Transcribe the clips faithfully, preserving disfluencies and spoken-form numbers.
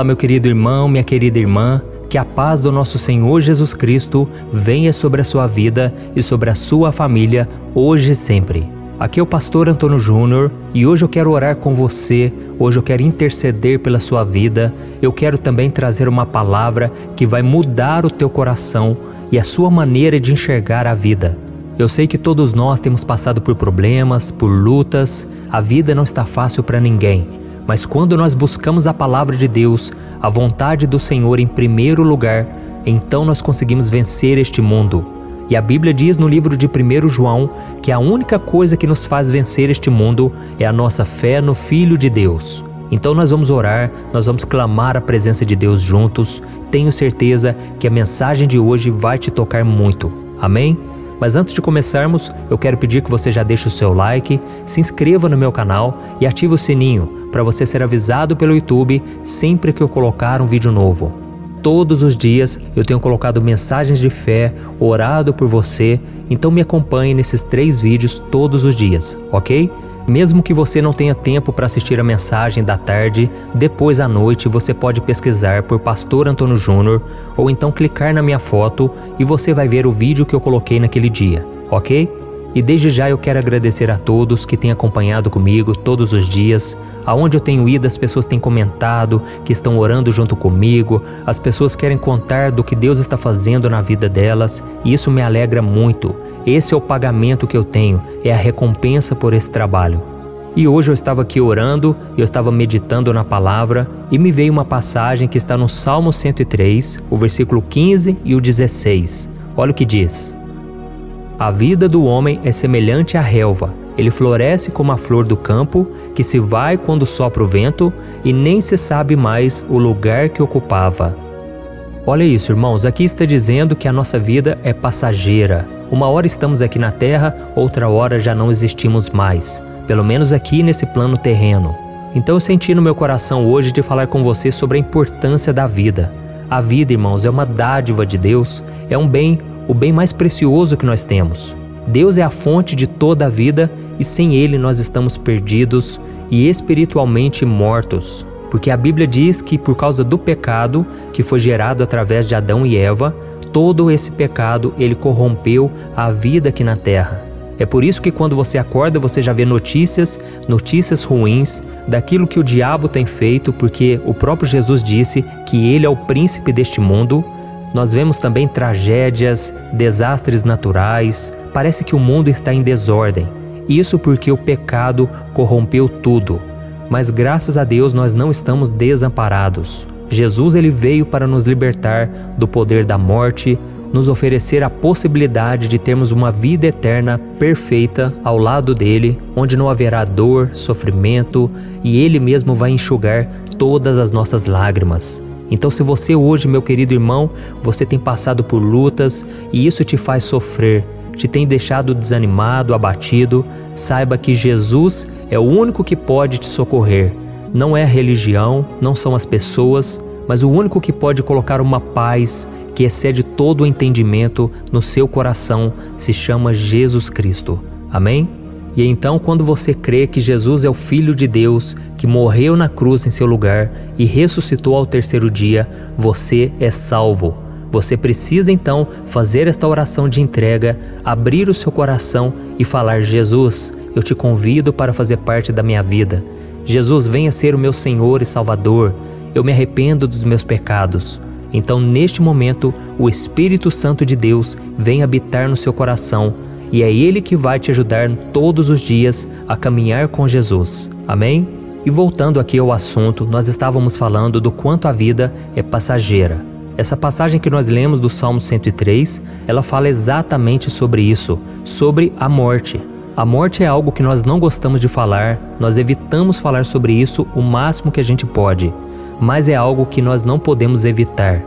Olá, meu querido irmão, minha querida irmã, que a paz do nosso Senhor Jesus Cristo venha sobre a sua vida e sobre a sua família, hoje e sempre. Aqui é o Pastor Antônio Júnior e hoje eu quero orar com você, hoje eu quero interceder pela sua vida, eu quero também trazer uma palavra que vai mudar o teu coração e a sua maneira de enxergar a vida. Eu sei que todos nós temos passado por problemas, por lutas, a vida não está fácil para ninguém, mas quando nós buscamos a palavra de Deus, a vontade do Senhor em primeiro lugar, então nós conseguimos vencer este mundo. E a Bíblia diz no livro de primeiro João que a única coisa que nos faz vencer este mundo é a nossa fé no Filho de Deus. Então nós vamos orar, nós vamos clamar a presença de Deus juntos. Tenho certeza que a mensagem de hoje vai te tocar muito. Amém? Mas antes de começarmos, eu quero pedir que você já deixe o seu like, se inscreva no meu canal e ative o sininho para você ser avisado pelo YouTube sempre que eu colocar um vídeo novo. Todos os dias eu tenho colocado mensagens de fé, orado por você, então me acompanhe nesses três vídeos todos os dias, ok? Mesmo que você não tenha tempo para assistir a mensagem da tarde, depois à noite você pode pesquisar por Pastor Antônio Júnior ou então clicar na minha foto e você vai ver o vídeo que eu coloquei naquele dia, ok? E desde já eu quero agradecer a todos que têm acompanhado comigo todos os dias. Aonde eu tenho ido, as pessoas têm comentado, que estão orando junto comigo, as pessoas querem contar do que Deus está fazendo na vida delas, e isso me alegra muito. Esse é o pagamento que eu tenho, é a recompensa por esse trabalho. E hoje eu estava aqui orando, eu estava meditando na palavra, e me veio uma passagem que está no Salmo cento e três, o versículo quinze e o dezesseis. Olha o que diz. A vida do homem é semelhante à relva, ele floresce como a flor do campo, que se vai quando sopra o vento, e nem se sabe mais o lugar que ocupava. Olha isso, irmãos, aqui está dizendo que a nossa vida é passageira. Uma hora estamos aqui na terra, outra hora já não existimos mais, pelo menos aqui nesse plano terreno. Então eu senti no meu coração hoje de falar com você sobre a importância da vida. A vida, irmãos, é uma dádiva de Deus, é um bem o bem mais precioso que nós temos. Deus é a fonte de toda a vida e sem Ele nós estamos perdidos e espiritualmente mortos, porque a Bíblia diz que por causa do pecado que foi gerado através de Adão e Eva, todo esse pecado ele corrompeu a vida aqui na terra. É por isso que quando você acorda você já vê notícias, notícias ruins daquilo que o diabo tem feito, porque o próprio Jesus disse que ele é o príncipe deste mundo. Nós vemos também tragédias, desastres naturais, parece que o mundo está em desordem. Isso porque o pecado corrompeu tudo. Mas graças a Deus nós não estamos desamparados. Jesus ele veio para nos libertar do poder da morte, nos oferecer a possibilidade de termos uma vida eterna perfeita ao lado dele, onde não haverá dor, sofrimento e ele mesmo vai enxugar todas as nossas lágrimas. Então se você hoje, meu querido irmão, você tem passado por lutas e isso te faz sofrer, te tem deixado desanimado, abatido, saiba que Jesus é o único que pode te socorrer. Não é a religião, não são as pessoas, mas o único que pode colocar uma paz que excede todo o entendimento no seu coração se chama Jesus Cristo. Amém? E então quando você crê que Jesus é o Filho de Deus, que morreu na cruz em seu lugar e ressuscitou ao terceiro dia, você é salvo. Você precisa então fazer esta oração de entrega, abrir o seu coração e falar: Jesus, eu te convido para fazer parte da minha vida. Jesus, venha ser o meu Senhor e Salvador. Eu me arrependo dos meus pecados. Então neste momento o Espírito Santo de Deus vem habitar no seu coração, e é Ele que vai te ajudar todos os dias a caminhar com Jesus. Amém? E voltando aqui ao assunto, nós estávamos falando do quanto a vida é passageira. Essa passagem que nós lemos do Salmo cento e três, ela fala exatamente sobre isso, sobre a morte. A morte é algo que nós não gostamos de falar, nós evitamos falar sobre isso o máximo que a gente pode, mas é algo que nós não podemos evitar.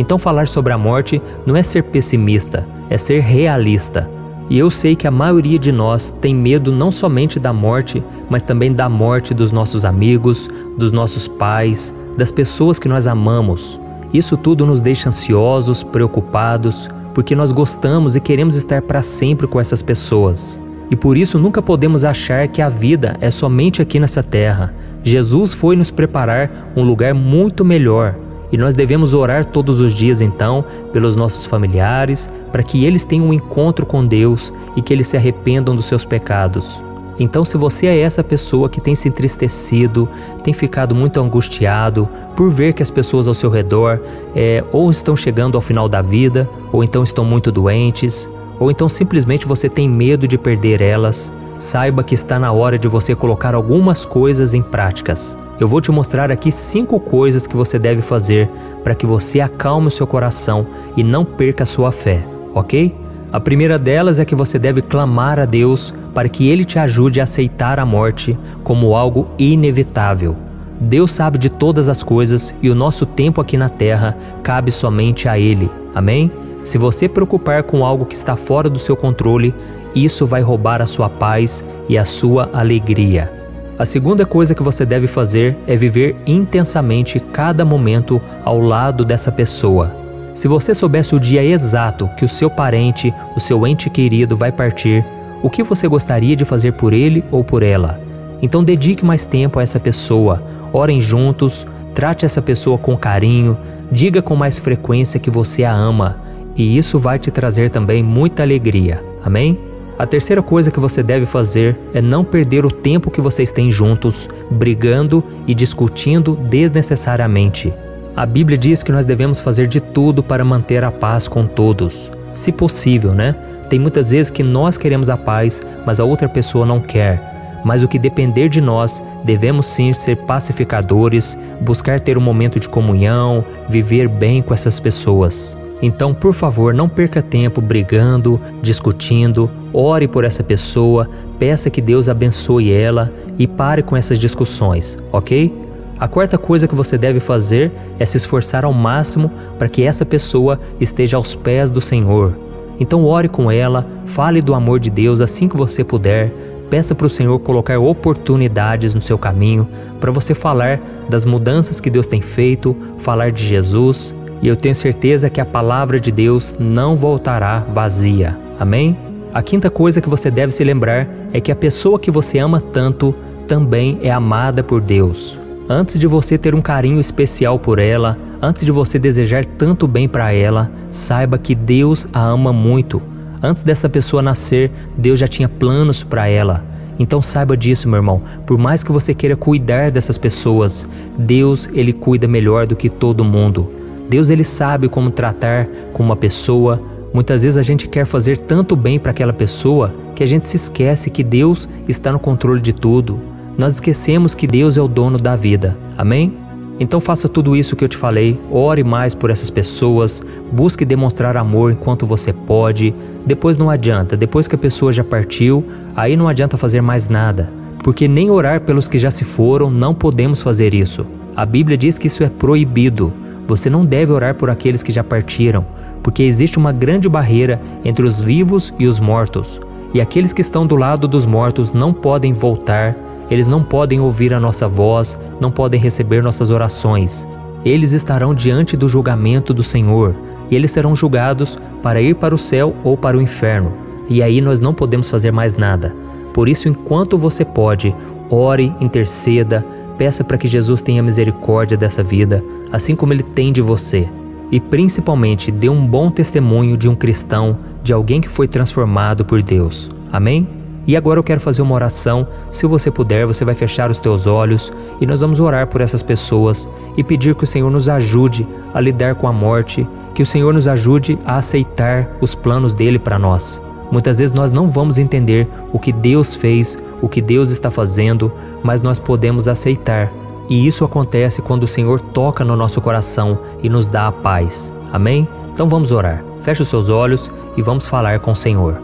Então falar sobre a morte não é ser pessimista, é ser realista. E eu sei que a maioria de nós tem medo não somente da morte, mas também da morte dos nossos amigos, dos nossos pais, das pessoas que nós amamos. Isso tudo nos deixa ansiosos, preocupados, porque nós gostamos e queremos estar para sempre com essas pessoas. e por isso nunca podemos achar que a vida é somente aqui nessa terra. Jesus foi nos preparar um lugar muito melhor e nós devemos orar todos os dias então pelos nossos familiares para que eles tenham um encontro com Deus e que eles se arrependam dos seus pecados. Então, se você é essa pessoa que tem se entristecido, tem ficado muito angustiado por ver que as pessoas ao seu redor é, ou estão chegando ao final da vida, ou então estão muito doentes, ou então simplesmente você tem medo de perder elas, saiba que está na hora de você colocar algumas coisas em práticas. Eu vou te mostrar aqui cinco coisas que você deve fazer para que você acalme o seu coração e não perca a sua fé, ok? A primeira delas é que você deve clamar a Deus para que Ele te ajude a aceitar a morte como algo inevitável. Deus sabe de todas as coisas e o nosso tempo aqui na Terra cabe somente a Ele. Amém? Se você preocupar com algo que está fora do seu controle, isso vai roubar a sua paz e a sua alegria. A segunda coisa que você deve fazer é viver intensamente cada momento ao lado dessa pessoa. Se você soubesse o dia exato que o seu parente, o seu ente querido vai partir, o que você gostaria de fazer por ele ou por ela? Então dedique mais tempo a essa pessoa, orem juntos, trate essa pessoa com carinho, diga com mais frequência que você a ama, e isso vai te trazer também muita alegria, amém? A terceira coisa que você deve fazer é não perder o tempo que vocês têm juntos, brigando e discutindo desnecessariamente. A Bíblia diz que nós devemos fazer de tudo para manter a paz com todos, se possível, né? Tem muitas vezes que nós queremos a paz, mas a outra pessoa não quer. Mas o que depender de nós, devemos sim ser pacificadores, buscar ter um momento de comunhão, viver bem com essas pessoas. Então, por favor, não perca tempo brigando, discutindo, ore por essa pessoa, peça que Deus abençoe ela e pare com essas discussões, ok? A quarta coisa que você deve fazer é se esforçar ao máximo para que essa pessoa esteja aos pés do Senhor. Então ore com ela, fale do amor de Deus assim que você puder, peça para o Senhor colocar oportunidades no seu caminho, para você falar das mudanças que Deus tem feito, falar de Jesus, e eu tenho certeza que a palavra de Deus não voltará vazia. Amém? A quinta coisa que você deve se lembrar é que a pessoa que você ama tanto também é amada por Deus. Antes de você ter um carinho especial por ela, antes de você desejar tanto bem para ela, saiba que Deus a ama muito. Antes dessa pessoa nascer, Deus já tinha planos para ela. Então saiba disso, meu irmão. Por mais que você queira cuidar dessas pessoas, Deus, Ele cuida melhor do que todo mundo. Deus, Ele sabe como tratar com uma pessoa. Muitas vezes a gente quer fazer tanto bem para aquela pessoa que a gente se esquece que Deus está no controle de tudo. Nós esquecemos que Deus é o dono da vida, amém? Então faça tudo isso que eu te falei, ore mais por essas pessoas, busque demonstrar amor enquanto você pode, depois não adianta, depois que a pessoa já partiu, aí não adianta fazer mais nada, porque nem orar pelos que já se foram, não podemos fazer isso. A Bíblia diz que isso é proibido, você não deve orar por aqueles que já partiram, porque existe uma grande barreira entre os vivos e os mortos, e aqueles que estão do lado dos mortos não podem voltar. Eles não podem ouvir a nossa voz, não podem receber nossas orações. Eles estarão diante do julgamento do Senhor, e eles serão julgados para ir para o céu ou para o inferno. E aí nós não podemos fazer mais nada. Por isso, enquanto você pode, ore, interceda, peça para que Jesus tenha misericórdia dessa vida, assim como Ele tem de você. E principalmente, dê um bom testemunho de um cristão, de alguém que foi transformado por Deus. Amém? E agora eu quero fazer uma oração, se você puder, você vai fechar os teus olhos e nós vamos orar por essas pessoas e pedir que o Senhor nos ajude a lidar com a morte, que o Senhor nos ajude a aceitar os planos dEle para nós. Muitas vezes nós não vamos entender o que Deus fez, o que Deus está fazendo, mas nós podemos aceitar. E isso acontece quando o Senhor toca no nosso coração e nos dá a paz. Amém? Então vamos orar. Feche os seus olhos e vamos falar com o Senhor.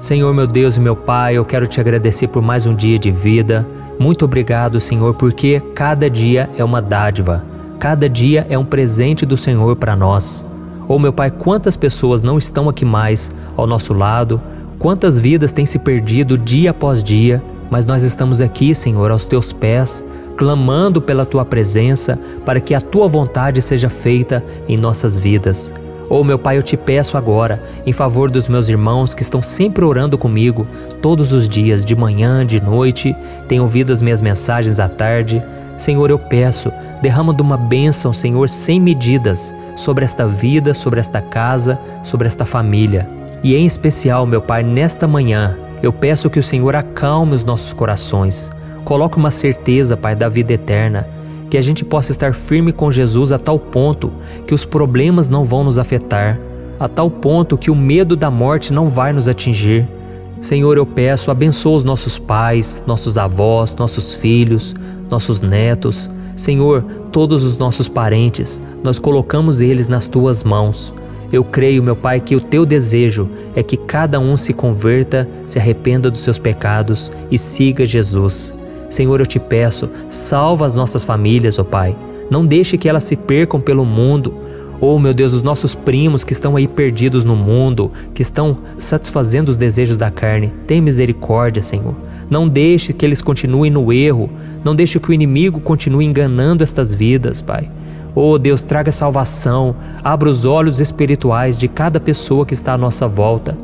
Senhor, meu Deus e meu Pai, eu quero te agradecer por mais um dia de vida. Muito obrigado, Senhor, porque cada dia é uma dádiva. Cada dia é um presente do Senhor para nós. Oh, meu Pai, quantas pessoas não estão aqui mais ao nosso lado. Quantas vidas têm se perdido dia após dia. Mas nós estamos aqui, Senhor, aos teus pés, clamando pela tua presença, para que a tua vontade seja feita em nossas vidas. Oh, meu Pai, eu te peço agora, em favor dos meus irmãos que estão sempre orando comigo, todos os dias, de manhã, de noite, têm ouvido as minhas mensagens à tarde. Senhor, eu peço, derrama de uma bênção, Senhor, sem medidas, sobre esta vida, sobre esta casa, sobre esta família. E em especial, meu Pai, nesta manhã, eu peço que o Senhor acalme os nossos corações. Coloque uma certeza, Pai, da vida eterna, que a gente possa estar firme com Jesus a tal ponto que os problemas não vão nos afetar, a tal ponto que o medo da morte não vai nos atingir. Senhor, eu peço, abençoa os nossos pais, nossos avós, nossos filhos, nossos netos. Senhor, todos os nossos parentes, nós colocamos eles nas Tuas mãos. Eu creio, meu Pai, que o Teu desejo é que cada um se converta, se arrependa dos seus pecados e siga Jesus. Senhor, eu te peço, salva as nossas famílias, ó Pai. Não deixe que elas se percam pelo mundo. Oh, meu Deus, os nossos primos que estão aí perdidos no mundo, que estão satisfazendo os desejos da carne, tem misericórdia, Senhor. Não deixe que eles continuem no erro. Não deixe que o inimigo continue enganando estas vidas, Pai. Oh, Deus, traga salvação. Abra os olhos espirituais de cada pessoa que está à nossa volta.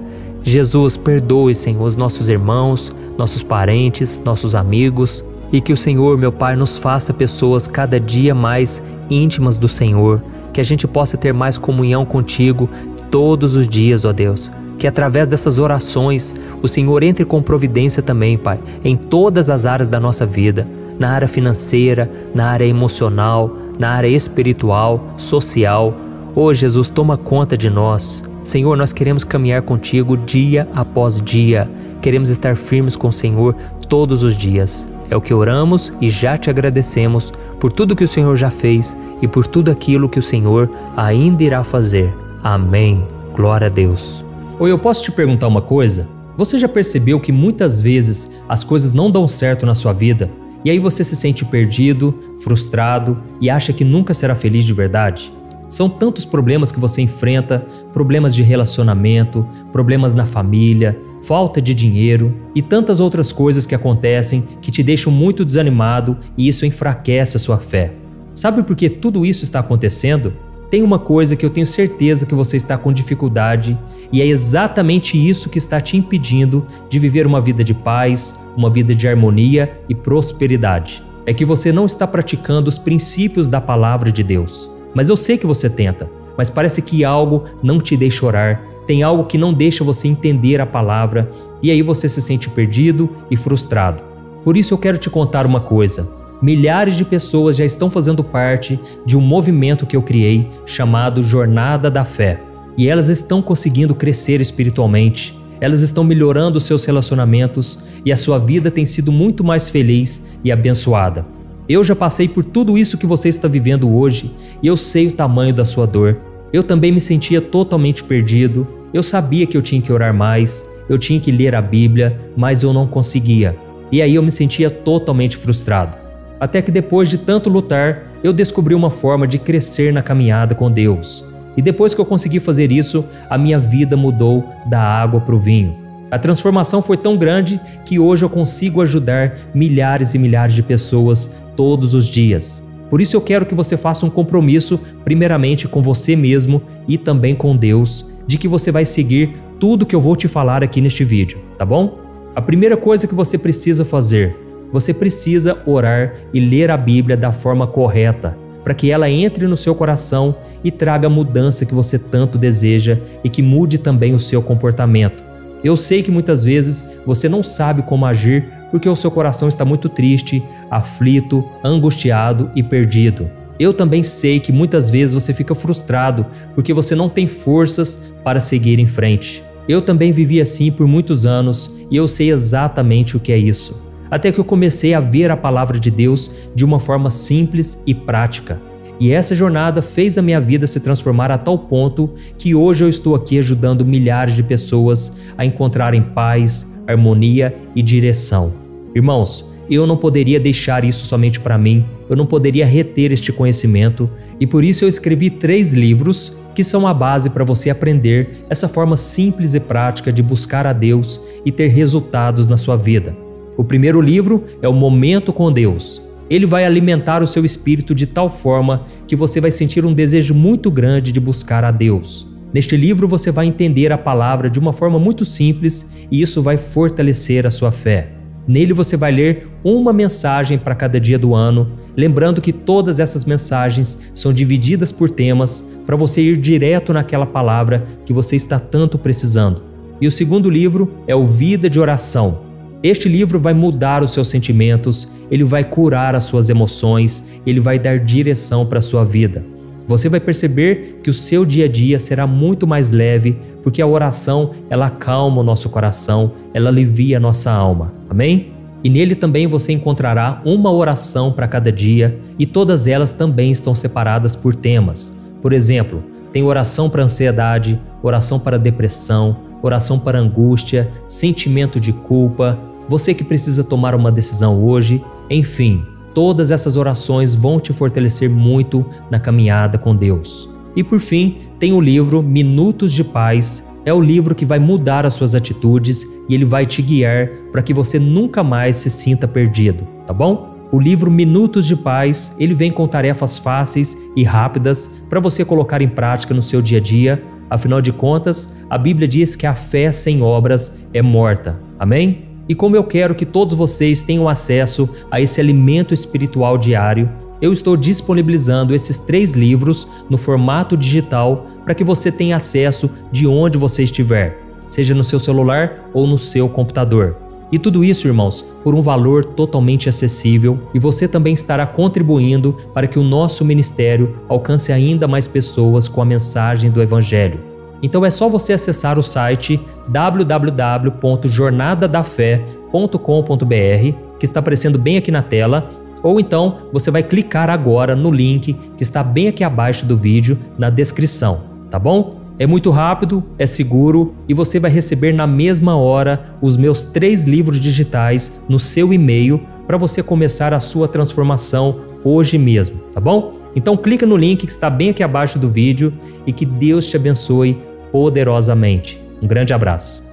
Jesus, perdoe, Senhor, os nossos irmãos, nossos parentes, nossos amigos. E que o Senhor, meu Pai, nos faça pessoas cada dia mais íntimas do Senhor. Que a gente possa ter mais comunhão contigo todos os dias, ó Deus. Que através dessas orações o Senhor entre com providência também, Pai, em todas as áreas da nossa vida. Na área financeira, na área emocional, na área espiritual, social. Ó Jesus, toma conta de nós. Senhor, nós queremos caminhar contigo dia após dia. Queremos estar firmes com o Senhor todos os dias. É o que oramos e já te agradecemos por tudo que o Senhor já fez e por tudo aquilo que o Senhor ainda irá fazer. Amém. Glória a Deus. Oi, eu posso te perguntar uma coisa? Você já percebeu que muitas vezes as coisas não dão certo na sua vida? E aí você se sente perdido, frustrado e acha que nunca será feliz de verdade? São tantos problemas que você enfrenta, problemas de relacionamento, problemas na família, falta de dinheiro e tantas outras coisas que acontecem que te deixam muito desanimado e isso enfraquece a sua fé. Sabe por que tudo isso está acontecendo? Tem uma coisa que eu tenho certeza que você está com dificuldade e é exatamente isso que está te impedindo de viver uma vida de paz, uma vida de harmonia e prosperidade. É que você não está praticando os princípios da palavra de Deus. Mas eu sei que você tenta, mas parece que algo não te deixa orar, tem algo que não deixa você entender a palavra, e aí você se sente perdido e frustrado. Por isso eu quero te contar uma coisa. Milhares de pessoas já estão fazendo parte de um movimento que eu criei chamado Jornada da Fé. E elas estão conseguindo crescer espiritualmente, elas estão melhorando os seus relacionamentos e a sua vida tem sido muito mais feliz e abençoada. Eu já passei por tudo isso que você está vivendo hoje e eu sei o tamanho da sua dor. Eu também me sentia totalmente perdido, eu sabia que eu tinha que orar mais, eu tinha que ler a Bíblia, mas eu não conseguia. E aí eu me sentia totalmente frustrado. Até que depois de tanto lutar, eu descobri uma forma de crescer na caminhada com Deus. E depois que eu consegui fazer isso, a minha vida mudou da água para o vinho. A transformação foi tão grande que hoje eu consigo ajudar milhares e milhares de pessoas todos os dias. Por isso eu quero que você faça um compromisso, primeiramente com você mesmo e também com Deus, de que você vai seguir tudo que eu vou te falar aqui neste vídeo, tá bom? A primeira coisa que você precisa fazer, você precisa orar e ler a Bíblia da forma correta, para que ela entre no seu coração e traga a mudança que você tanto deseja e que mude também o seu comportamento. Eu sei que muitas vezes você não sabe como agir porque o seu coração está muito triste, aflito, angustiado e perdido. Eu também sei que muitas vezes você fica frustrado porque você não tem forças para seguir em frente. Eu também vivi assim por muitos anos e eu sei exatamente o que é isso. Até que eu comecei a ver a palavra de Deus de uma forma simples e prática. E essa jornada fez a minha vida se transformar a tal ponto que hoje eu estou aqui ajudando milhares de pessoas a encontrarem paz, harmonia e direção. Irmãos, eu não poderia deixar isso somente para mim, eu não poderia reter este conhecimento e por isso eu escrevi três livros que são a base para você aprender essa forma simples e prática de buscar a Deus e ter resultados na sua vida. O primeiro livro é O Momento com Deus. Ele vai alimentar o seu espírito de tal forma que você vai sentir um desejo muito grande de buscar a Deus. Neste livro você vai entender a palavra de uma forma muito simples e isso vai fortalecer a sua fé. Nele você vai ler uma mensagem para cada dia do ano, lembrando que todas essas mensagens são divididas por temas para você ir direto naquela palavra que você está tanto precisando. E o segundo livro é o Vida de Oração. Este livro vai mudar os seus sentimentos, ele vai curar as suas emoções, ele vai dar direção para a sua vida. Você vai perceber que o seu dia a dia será muito mais leve, porque a oração, ela acalma o nosso coração, ela alivia a nossa alma. Amém? E nele também você encontrará uma oração para cada dia, e todas elas também estão separadas por temas. Por exemplo, tem oração para ansiedade, oração para depressão, oração para angústia, sentimento de culpa, você que precisa tomar uma decisão hoje, enfim. Todas essas orações vão te fortalecer muito na caminhada com Deus. E por fim, tem o livro Minutos de Paz. É o livro que vai mudar as suas atitudes e ele vai te guiar para que você nunca mais se sinta perdido, tá bom? O livro Minutos de Paz, ele vem com tarefas fáceis e rápidas para você colocar em prática no seu dia a dia. Afinal de contas, a Bíblia diz que a fé sem obras é morta. Amém? E como eu quero que todos vocês tenham acesso a esse alimento espiritual diário, eu estou disponibilizando esses três livros no formato digital para que você tenha acesso de onde você estiver, seja no seu celular ou no seu computador. E tudo isso, irmãos, por um valor totalmente acessível, e você também estará contribuindo para que o nosso ministério alcance ainda mais pessoas com a mensagem do Evangelho. Então é só você acessar o site w w w ponto jornada da fé ponto com ponto b r, que está aparecendo bem aqui na tela, ou então você vai clicar agora no link que está bem aqui abaixo do vídeo, na descrição, tá bom? É muito rápido, é seguro e você vai receber na mesma hora os meus três livros digitais no seu e-mail para você começar a sua transformação hoje mesmo, tá bom? Então clica no link que está bem aqui abaixo do vídeo e que Deus te abençoe poderosamente. Um grande abraço.